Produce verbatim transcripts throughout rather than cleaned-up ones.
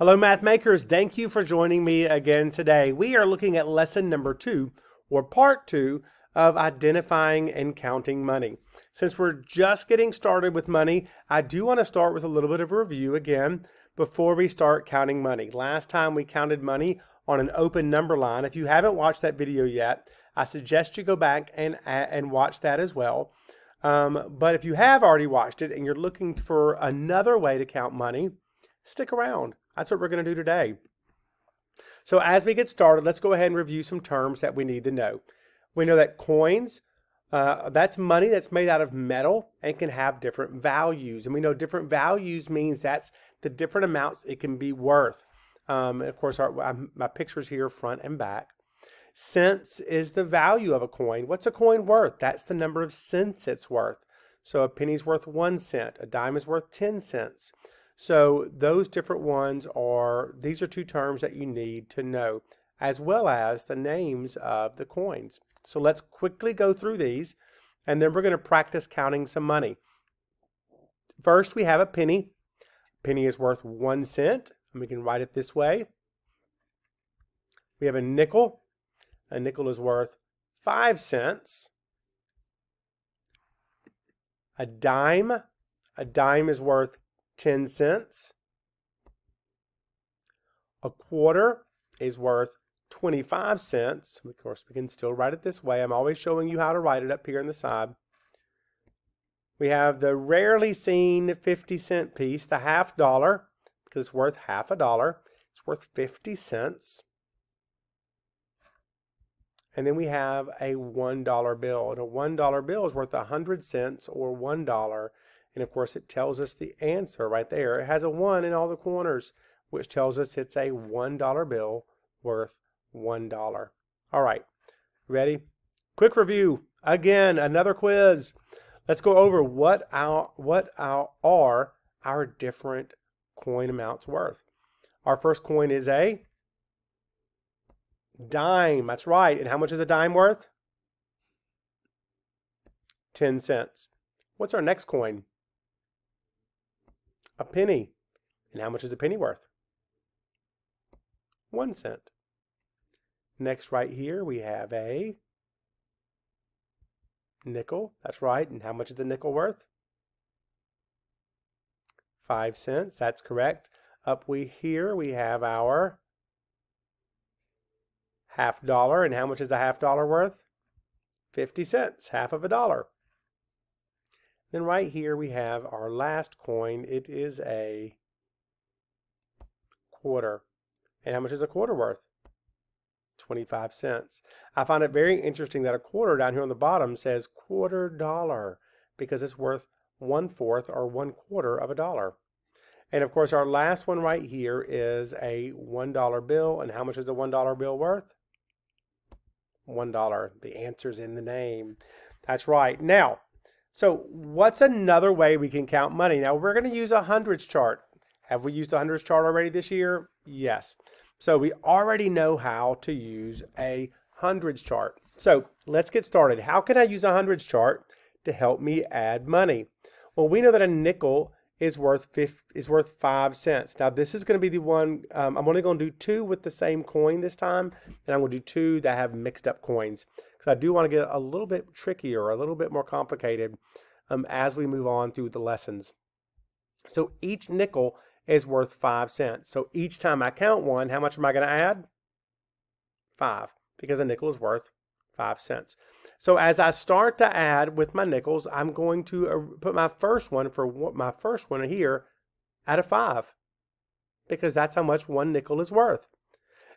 Hello math makers, thank you for joining me again today. We are looking at lesson number two, or part two, of identifying and counting money. Since we're just getting started with money, I do want to start with a little bit of a review again before we start counting money. Last time we counted money on an open number line. If you haven't watched that video yet, I suggest you go back and, and watch that as well. Um, but if you have already watched it and you're looking for another way to count money, stick around. That's what we're going to do today. So as we get started, let's go ahead and review some terms that we need to know. We know that coins, uh, that's money that's made out of metal and can have different values. And we know different values means that's the different amounts it can be worth. Um, and of course, our, my picture's here front and back. Cents is the value of a coin. What's a coin worth? That's the number of cents it's worth. So a penny's worth one cent. A dime is worth ten cents. So those different ones are, these are two terms that you need to know, as well as the names of the coins. So let's quickly go through these, and then we're going to practice counting some money. First, we have a penny. A penny is worth one cent, and we can write it this way. We have a nickel. A nickel is worth five cents. A dime. A dime is worth ten cents. A quarter is worth twenty-five cents. Of course, we can still write it this way. I'm always showing you how to write it up here on the side. We have the rarely seen fifty cent piece, the half dollar, because it's worth half a dollar. It's worth fifty cents. And then we have a one dollar bill. And a one dollar bill is worth one hundred cents or one dollar. And of course, it tells us the answer right there. It has a one in all the corners, which tells us it's a one dollar bill worth one dollar. All right, ready? Quick review. Again, another quiz. Let's go over what our, what our, are our different coin amounts worth. Our first coin is a dime. That's right. And how much is a dime worth? ten cents. What's our next coin? A penny. And how much is a penny worth? One cent. Next right here we have a nickel. That's right. And how much is a nickel worth? Five cents. That's correct. Up we here we have our half dollar. And how much is a half dollar worth? Fifty cents. Half of a dollar. Then right here we have our last coin. It is a quarter. And how much is a quarter worth? twenty-five cents. I find it very interesting that a quarter down here on the bottom says quarter dollar, because it's worth one fourth or one quarter of a dollar. And of course our last one right here is a one dollar bill. And how much is a one dollar bill worth? One dollar. The answer's in the name. That's right. Now, so what's another way we can count money? Now we're going to use a hundreds chart. Have we used a hundreds chart already this year? Yes. So we already know how to use a hundreds chart. So let's get started. How can I use a hundreds chart to help me add money? Well, we know that a nickel is worth is worth five cents. Now this is going to be the one, um, I'm only going to do two with the same coin this time, and I'm going to do two that have mixed up coins, because I do want to get a little bit trickier, a little bit more complicated um, as we move on through the lessons. So each nickel is worth five cents. So each time I count one, how much am I going to add? Five, because a nickel is worth five cents. So as I start to add with my nickels, I'm going to put my first one for my first one here at a five, because that's how much one nickel is worth.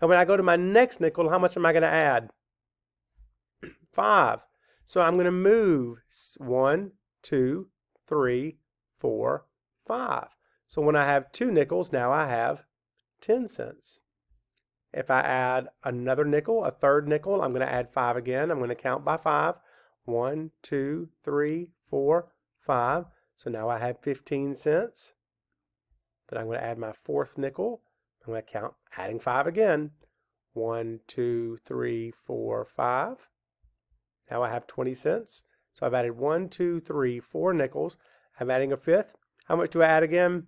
And when I go to my next nickel, how much am I going to add? Five. So I'm going to move one, two, three, four, five. So when I have two nickels, now I have ten cents. If I add another nickel, a third nickel, I'm going to add five again. I'm going to count by five. One, two, three, four, five. So now I have fifteen cents. Then I'm going to add my fourth nickel. I'm going to count adding five again. One, two, three, four, five. Now I have twenty cents. So I've added one, two, three, four nickels. I'm adding a fifth. How much do I add again?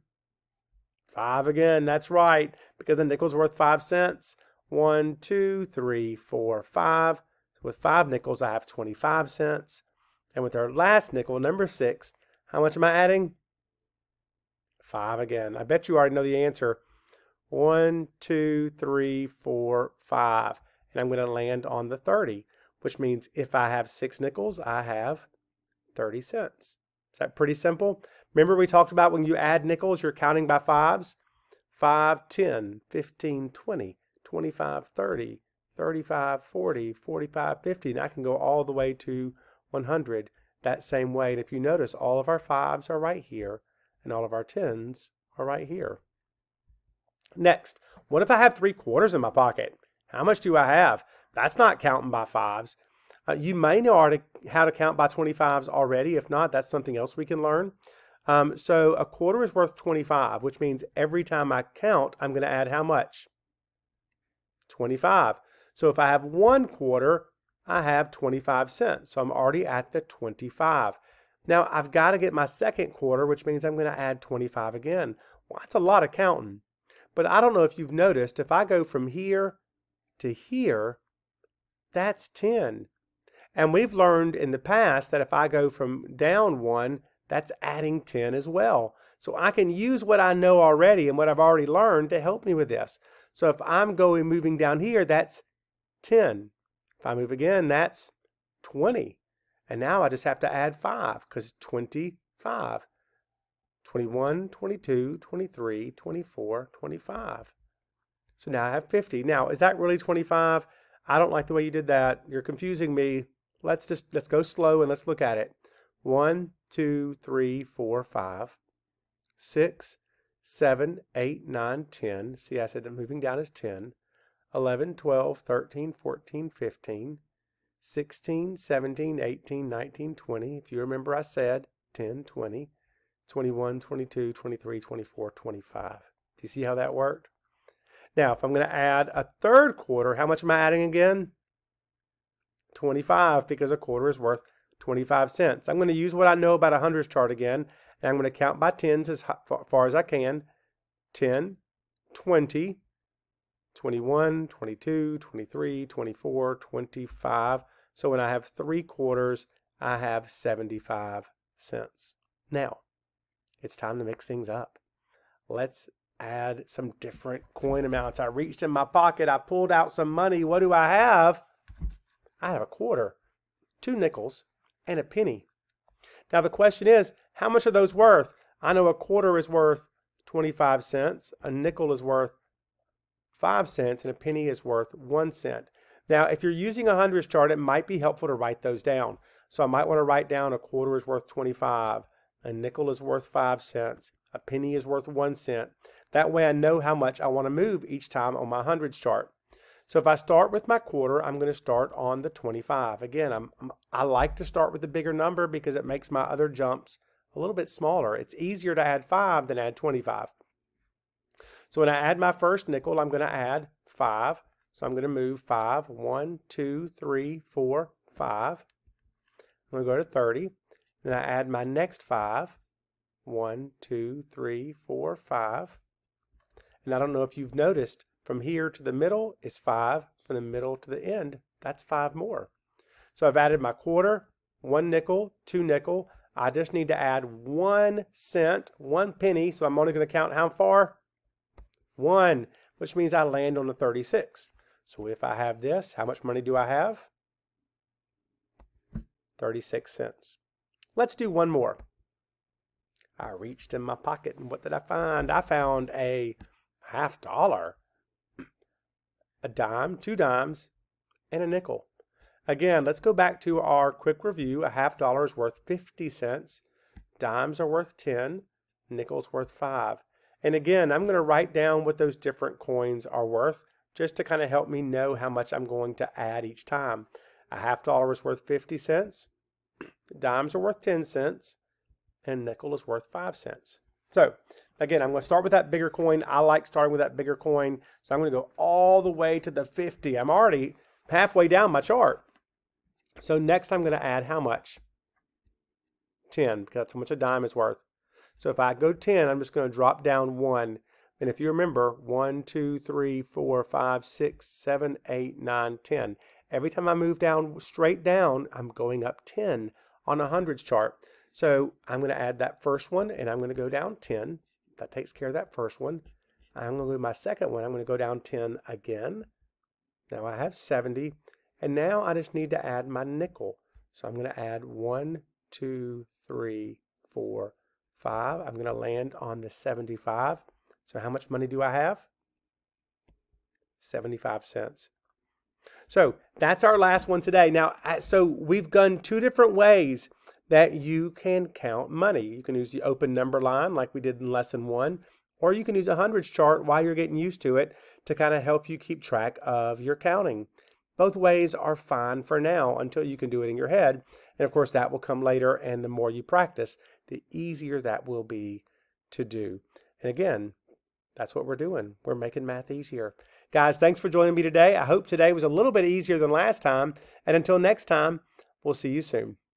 Five again, that's right, because a nickel's worth five cents. One, two, three, four, five. With five nickels, I have twenty-five cents. And with our last nickel, number six, how much am I adding? Five again. I bet you already know the answer. One, two, three, four, five. And I'm going to land on the thirty, which means if I have six nickels, I have thirty cents. Is that pretty simple? Remember we talked about when you add nickels, you're counting by fives? five, ten, fifteen, twenty, twenty-five, thirty, thirty-five, forty, forty-five, fifty, and I can go all the way to one hundred that same way. And if you notice, all of our fives are right here, and all of our tens are right here. Next, what if I have three quarters in my pocket? How much do I have? That's not counting by fives. Uh, you may know how to count by twenty-fives already. If not, that's something else we can learn. Um, so a quarter is worth twenty-five, which means every time I count, I'm going to add how much? twenty-five. So if I have one quarter, I have twenty-five cents. So I'm already at the twenty-five. Now I've got to get my second quarter, which means I'm going to add twenty-five again. Well, that's a lot of counting. But I don't know if you've noticed, if I go from here to here, that's ten. And we've learned in the past that if I go from down one, that's adding ten as well. So I can use what I know already and what I've already learned to help me with this. So if I'm going moving down here, that's ten. If I move again, that's twenty. And now I just have to add five because twenty-five. twenty-one, twenty-two, twenty-three, twenty-four, twenty-five. So now I have fifty. Now, is that really twenty-five? I don't like the way you did that. You're confusing me. Let's just let's go slow and let's look at it. one, two, three, four, five, six, seven, eight, nine, ten. See, I said that moving down is ten. eleven, twelve, thirteen, fourteen, fifteen, sixteen, seventeen, eighteen, nineteen, twenty. If you remember, I said ten, twenty, twenty-one, twenty-two, twenty-three, twenty-four, twenty-five. Do you see how that worked? Now, if I'm going to add a third quarter, how much am I adding again? twenty-five, because a quarter is worth twenty-five cents. I'm going to use what I know about a hundreds chart again, and I'm going to count by tens as far as I can. ten, twenty, twenty-one, twenty-two, twenty-three, twenty-four, twenty-five. So when I have three quarters, I have seventy-five cents. Now, it's time to mix things up. Let's add some different coin amounts. I reached in my pocket. I pulled out some money. What do I have? I have a quarter, two nickels, and a penny. Now the question is, how much are those worth? I know a quarter is worth twenty-five cents, a nickel is worth five cents, and a penny is worth one cent. Now if you're using a hundreds chart, it might be helpful to write those down. So I might want to write down a quarter is worth twenty-five, a nickel is worth five cents, a penny is worth one cent. That way I know how much I want to move each time on my hundreds chart. So if I start with my quarter, I'm going to start on the twenty-five. Again, I'm, I'm, I like to start with the bigger number because it makes my other jumps a little bit smaller. It's easier to add five than add twenty-five. So when I add my first nickel, I'm going to add five. So I'm going to move five. one, two, three, four, five. I'm going to go to thirty. Then I add my next five. one, two, three, four, five. And I don't know if you've noticed, from here to the middle is five. From the middle to the end, that's five more. So I've added my quarter, one nickel, two nickel. I just need to add one cent, one penny. So I'm only going to count how far? One, which means I land on the thirty-six. So if I have this, how much money do I have? thirty-six cents. Let's do one more. I reached in my pocket, and what did I find? I found a half dollar, a dime, two dimes, and a nickel. Again, let's go back to our quick review. A half dollar is worth fifty cents. Dimes are worth ten. Nickels worth five. And again, I'm going to write down what those different coins are worth just to kind of help me know how much I'm going to add each time. A half dollar is worth fifty cents. Dimes are worth ten cents. And a nickel is worth five cents. So again, I'm going to start with that bigger coin. I like starting with that bigger coin. So I'm going to go all the way to the fifty. I'm already halfway down my chart. So next I'm going to add how much? ten, because that's how much a dime is worth. So if I go ten, I'm just going to drop down one. And if you remember, one, two, three, four, five, six, seven, eight, nine, ten. Every time I move down, straight down, I'm going up ten on a hundreds chart. So I'm going to add that first one, and I'm going to go down ten. That takes care of that first one. I'm going to do my second one. I'm going to go down ten again. Now I have seventy. And now I just need to add my nickel. So I'm going to add one, two, three, four, five. I'm going to land on the seventy-five. So how much money do I have? seventy-five cents. So that's our last one today. Now, so we've gone two different ways that you can count money. You can use the open number line like we did in lesson one, or you can use a hundreds chart while you're getting used to it to kind of help you keep track of your counting. Both ways are fine for now until you can do it in your head. And of course, that will come later. And the more you practice, the easier that will be to do. And again, that's what we're doing. We're making math easier. Guys, thanks for joining me today. I hope today was a little bit easier than last time. And until next time, we'll see you soon.